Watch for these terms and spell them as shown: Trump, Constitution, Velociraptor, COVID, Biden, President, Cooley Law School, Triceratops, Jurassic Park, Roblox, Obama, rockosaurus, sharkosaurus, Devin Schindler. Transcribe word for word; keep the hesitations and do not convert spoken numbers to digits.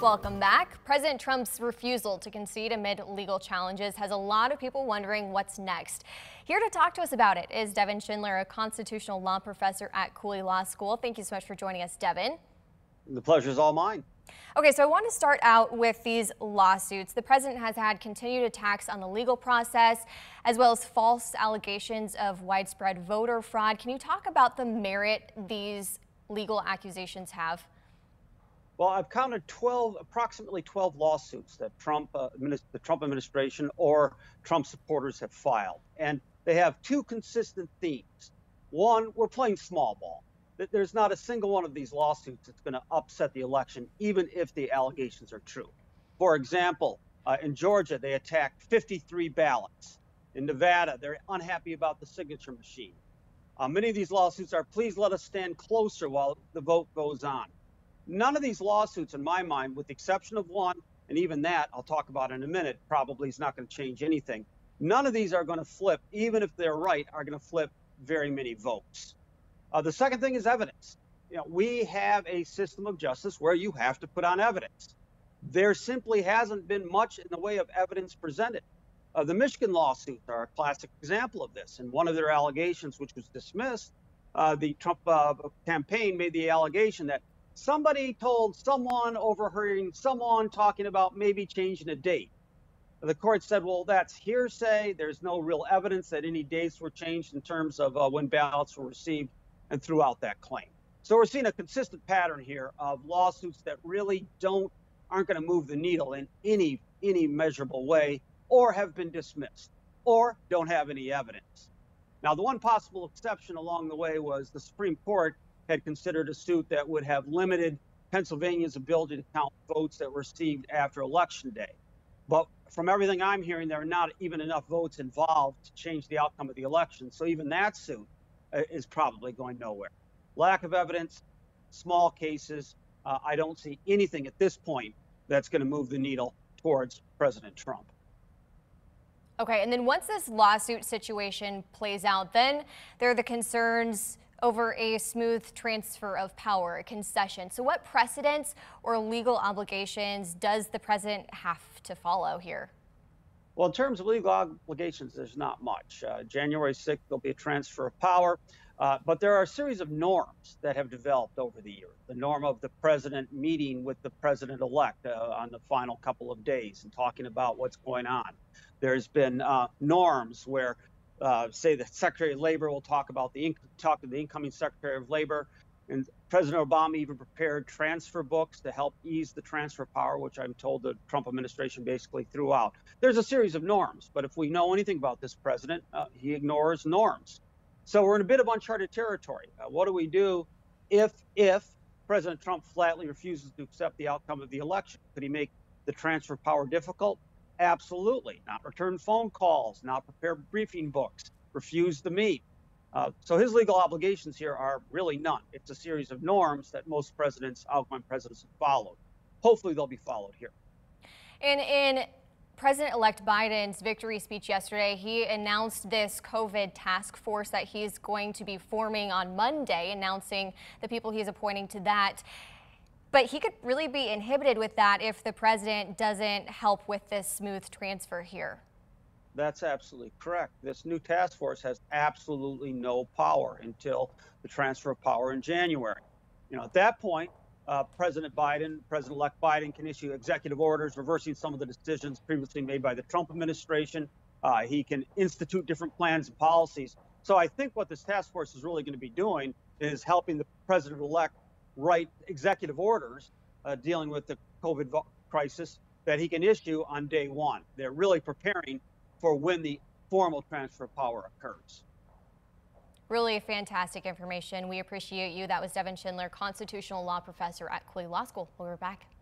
Welcome back. President Trump's refusal to concede amid legal challenges has a lot of people wondering what's next. Here to talk to us about it is Devin Schindler, a constitutional law professor at Cooley Law School. Thank you so much for joining us, Devin. The pleasure is all mine. Okay, so I want to start out with these lawsuits. The president has had continued attacks on the legal process, as well as false allegations of widespread voter fraud. Can you talk about the merit these legal accusations have? Well, I've counted twelve, approximately twelve lawsuits that Trump, uh, the Trump administration or Trump supporters have filed. And they have two consistent themes. One, we're playing small ball. There's not a single one of these lawsuits that's going to upset the election, even if the allegations are true. For example, uh, in Georgia, they attacked fifty-three ballots. In Nevada, they're unhappy about the signature machine. Uh, many of these lawsuits are, please let us stand closer while the vote goes on. None of these lawsuits, in my mind, with the exception of one, and even that I'll talk about in a minute, probably is not going to change anything. None of these are going to flip, even if they're right, are going to flip very many votes. Uh, the second thing is evidence. You know, we have a system of justice where you have to put on evidence. There simply hasn't been much in the way of evidence presented. Uh, the Michigan lawsuits are a classic example of this. And one of their allegations, which was dismissed, uh, the Trump uh, campaign made the allegation that somebody told someone, overhearing someone talking about maybe changing a date. The court said, well, that's hearsay. There's no real evidence that any dates were changed in terms of uh, when ballots were received, and threw out that claim. So we're seeing a consistent pattern here of lawsuits that really don't, aren't going to move the needle in any, any measurable way, or have been dismissed, or don't have any evidence. Now, the one possible exception along the way was the Supreme Court had considered a suit that would have limited Pennsylvania's ability to count votes that were received after Election Day. But from everything I'm hearing, there are not even enough votes involved to change the outcome of the election. So even that suit is probably going nowhere. Lack of evidence, small cases. Uh, I don't see anything at this point that's going to move the needle towards President Trump. Okay, and then once this lawsuit situation plays out, then there are the concerns over a smooth transfer of power, a concession. So what precedents or legal obligations does the president have to follow here? Well, in terms of legal obligations, there's not much. Uh, January sixth, there'll be a transfer of power, uh, but there are a series of norms that have developed over the years. The norm of the president meeting with the president-elect uh, on the final couple of days and talking about what's going on. There's been uh, norms where Uh, say the Secretary of Labor will talk about the talk to the incoming Secretary of Labor, and President Obama even prepared transfer books to help ease the transfer power, which I'm told the Trump administration basically threw out. There's a series of norms, but if we know anything about this president, uh, he ignores norms. So we're in a bit of uncharted territory. Uh, what do we do if if President Trump flatly refuses to accept the outcome of the election? Could he make the transfer power difficult? Absolutely. Not return phone calls, not prepare briefing books, refuse to meet. Uh, so his legal obligations here are really none. It's a series of norms that most presidents, outgoing presidents, have followed. Hopefully they'll be followed here. And in President-elect Biden's victory speech yesterday, he announced this COVID task force that he's going to be forming on Monday, announcing the people he's appointing to that. But he could really be inhibited with that if the president doesn't help with this smooth transfer here. That's absolutely correct. This new task force has absolutely no power until the transfer of power in January. You know, at that point, uh, President Biden, President-elect Biden can issue executive orders reversing some of the decisions previously made by the Trump administration. Uh, he can institute different plans and policies. So I think what this task force is really going to be doing is helping the president-elect write executive orders uh, dealing with the COVID crisis that he can issue on day one. They're really preparing for when the formal transfer of power occurs. Really fantastic information. We appreciate you. That was Devin Schindler, constitutional law professor at Cooley Law School. We'll be back.